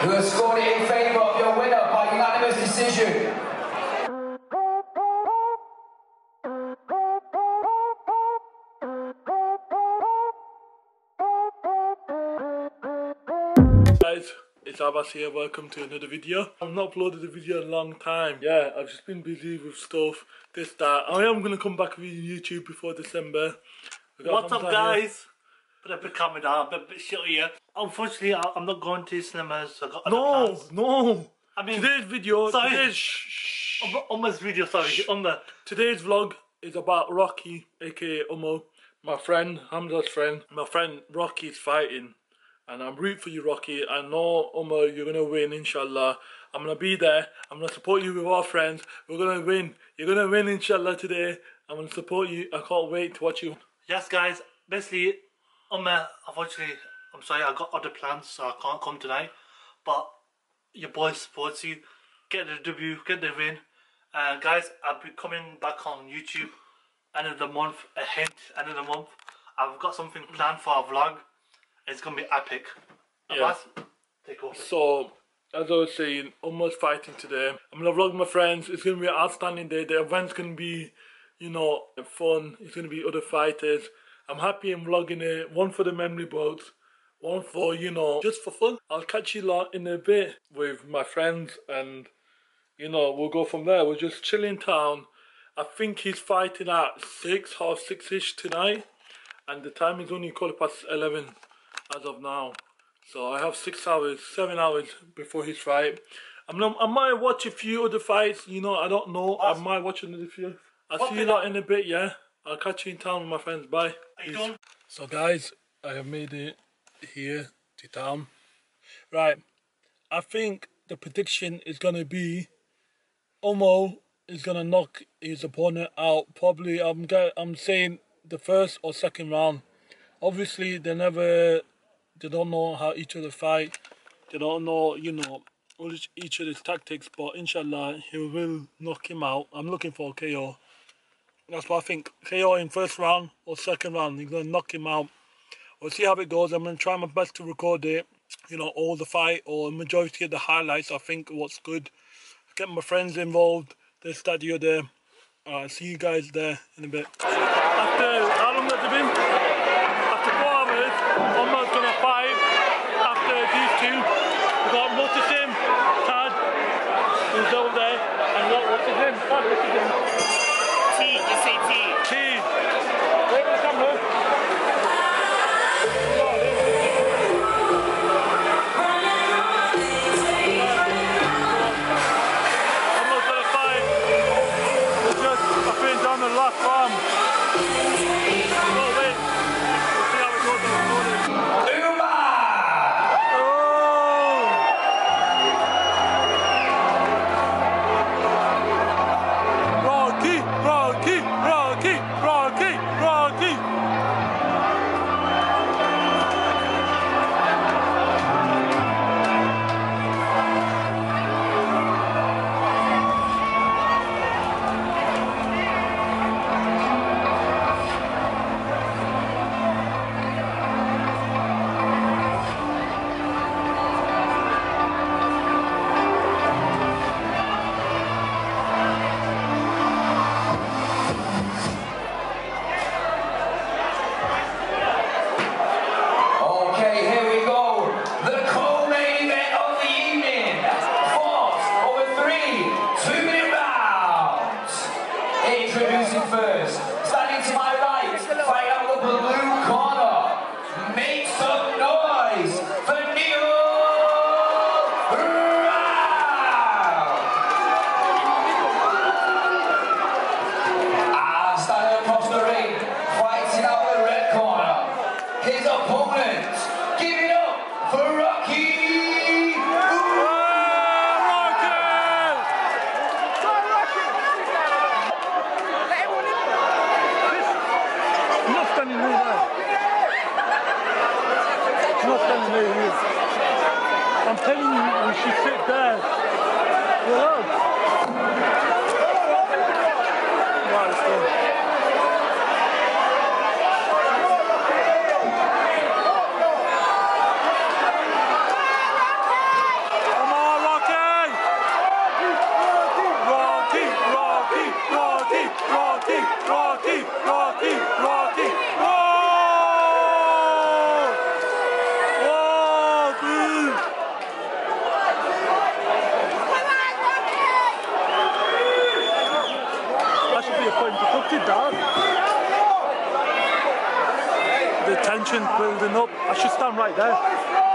who has scored it in favour of your winner by unanimous decision. Guys, it's Abbas here, welcome to another video. I've not uploaded a video in a long time. Yeah, I've just been busy with stuff, this, that. I am going to come back with YouTube before December. What's up guys? But I've been coming down, a bit shit here. Unfortunately, I'm not going to cinemas, so I got other plans. No! I mean, today's video, sorry. Today's vlog is about Rocky, aka Omo, my friend, Hamza's friend. My friend Rocky's fighting. And I'm rooting for you, Rocky. I know, Umar, you're going to win, inshallah. I'm going to be there. I'm going to support you with our friends. We're going to win. You're going to win, inshallah, today. I'm going to support you. I can't wait to watch you. Yes, guys. Basically, Umar, unfortunately, I'm sorry, I got other plans, so I can't come tonight. But your boy supports you. Get the W, get the win. And guys, I'll be coming back on YouTube end of the month, a hint, end of the month. I've got something planned for our vlog. It's going to be epic. Yeah. Take over. So, as I was saying, almost fighting today. I'm going to vlog my friends. It's going to be an outstanding day. The event's going to be, you know, fun. It's going to be other fighters. I'm happy I'm vlogging it. One for the memory books. One for, you know, just for fun. I'll catch you lot in a bit with my friends. And, you know, we'll go from there. We'll just chill in town. I think he's fighting at 6, half 6-ish tonight. And the time is only quarter past 11. As of now, so I have 6 hours, 7 hours before his fight. I might watch a few other fights, you know, I don't know. I might watch another few. I'll see you lot in a bit, yeah? I'll catch you in town with my friends, bye. So guys, I have made it here to town. Right, I think the prediction is going to be Omo is going to knock his opponent out. Probably, I'm saying the first or second round. Obviously, they don't know how each other fight. They don't know, you know, each other's tactics. But inshallah, he will knock him out. I'm looking for a KO. That's what I think. KO in first round or second round. He's gonna knock him out. We'll see how it goes. I'm gonna try my best to record it. You know, all the fight or majority of the highlights. I think what's good. Get my friends involved. They start the other. Alright, see you guys there in a bit. After how long has it been? Omar's gonna fight after these two. We've got Mutasim, Tad, who's over there, and what's his name? Tad, what's his name? T, you say T. T. Wait for the camera. Omar's gonna fight. It's just, I think, down the last arm. Oh, wait. Rocky! That should be a point. Put it down. The tension building up. I should stand right there. Rocky!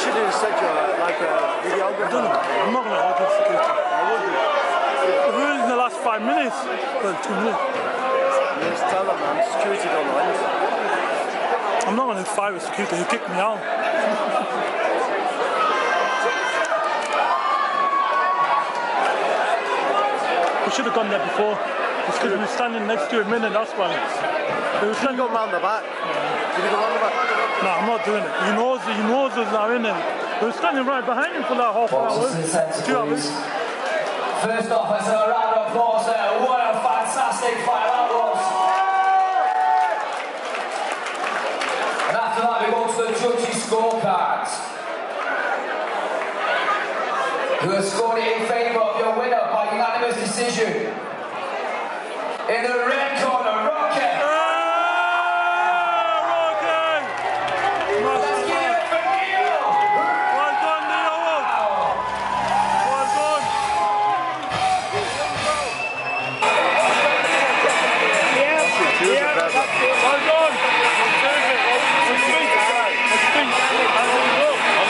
should do such a, like a videographer. I'm not going to hold it for you. I will do. I've ruined the last 5 minutes. Well, 2 minutes. Yes, tell them, man. Security don't know anything. I'm not going to fight with security. He kicked me out. We should have gone there before. It's because we were standing next to him and that's why. We were standing around the back. Did he go round the back? No, I'm not doing it. He knows us now, isn't it? We were standing right behind him for that half hour. 2 hours. First officer, a round of applause there. What a fantastic fight that was. And after that, we go to the judges' scorecards. Who have scored it in favour of your winner by unanimous decision. In the red corner, Rocky! Rocky! Let's give it for Neil! Well done, Neil! Well done! Well done! I'm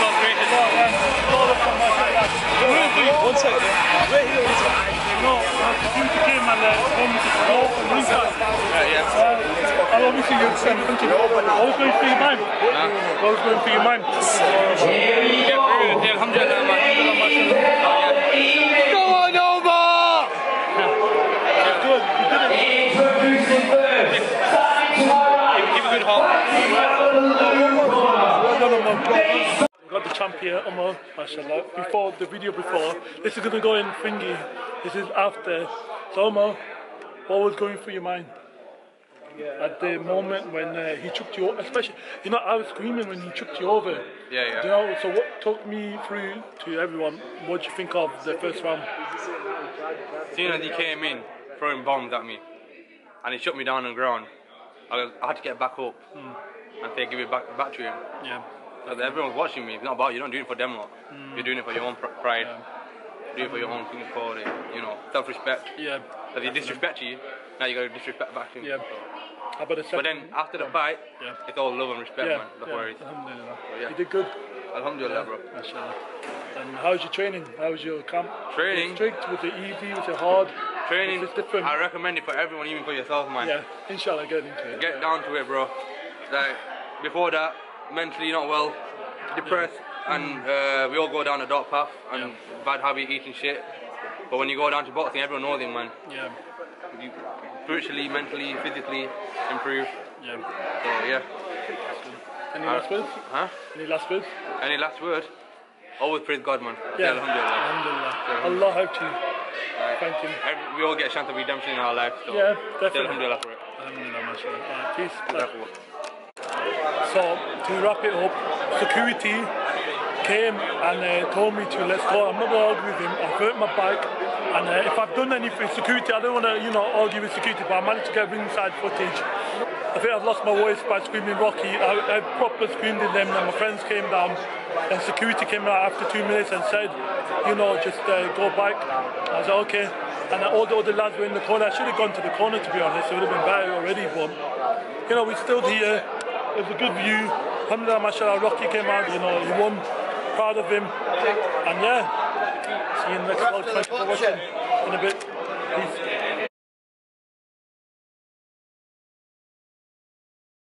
not great at all. One second. No, I'm to game and home to score and lose that. I'll obviously you understand thinking, I was going for your man. I was going for your man. Yeah, brilliant. Alhamdulillah, man. Go on, Omar! Good, you did it. Introducing first, side to my right. Give a good hop. Got the champ here, Umar, mashallah. Before, the video before. This is going to go in thingy. This is after. So Umar, what was going through your mind? Yeah, at the moment when he chucked you over, especially, you know, I was screaming when he chucked you over. Yeah, yeah. You know, so what took me through to everyone, what do you think of the first round? Seeing as he came in, throwing bombs at me, and he shut me down on the ground, I had to get back up and say, give it back to him. Yeah. So everyone's watching me, it's not about you, don't do it for them lot. You're doing it for your own pride. Yeah. Do it for your own thing, for it, you know, self-respect. Yeah. If he disrespects you, now you got to disrespect back to him. Yeah. But then after the fight, it's all love and respect, man. That's where it is. Alhamdulillah. So, yeah. You did good. Alhamdulillah, bro. Mashallah. And how's your training? How's your camp? Training. Was it strict? Was it easy? Was it hard? Training. Was it different? I recommend it for everyone, even for yourself, man. Yeah. Inshallah, get into it. Get down to it, bro. Like before that, mentally not well, depressed. Yeah. And we all go down a dark path and bad habit, eating shit. But when you go down to boxing, everyone knows him, man. Yeah. You spiritually, mentally, physically improve. Yeah. So, yeah. Any last words? Huh? Any last words? Any last word? Always praise God, man. Yeah. Alhamdulillah. Alhamdulillah. Allah help you. Right. Thank you. We all get a chance of redemption in our life. So yeah, definitely. Alhamdulillah for it. Alhamdulillah, mashallah. Peace. So, to wrap it up, security came and told me to let's go. I'm not going to argue with him. I've hurt my bike, and if I've done anything security, I don't want to, you know, argue with security, but I managed to get ringside footage. I think I've lost my voice by screaming Rocky. I proper screamed at them, and my friends came down, and security came out after 2 minutes and said, you know, just go back. I said, okay. And all the other lads were in the corner. I should have gone to the corner, to be honest. It would have been better already, but, you know, we stood here. It was a good view. Alhamdulillah, mashallah, Rocky came out, you know, he won. Proud of him, and yeah, see you in the next vlog. Thanks for watching. In a bit. Peace.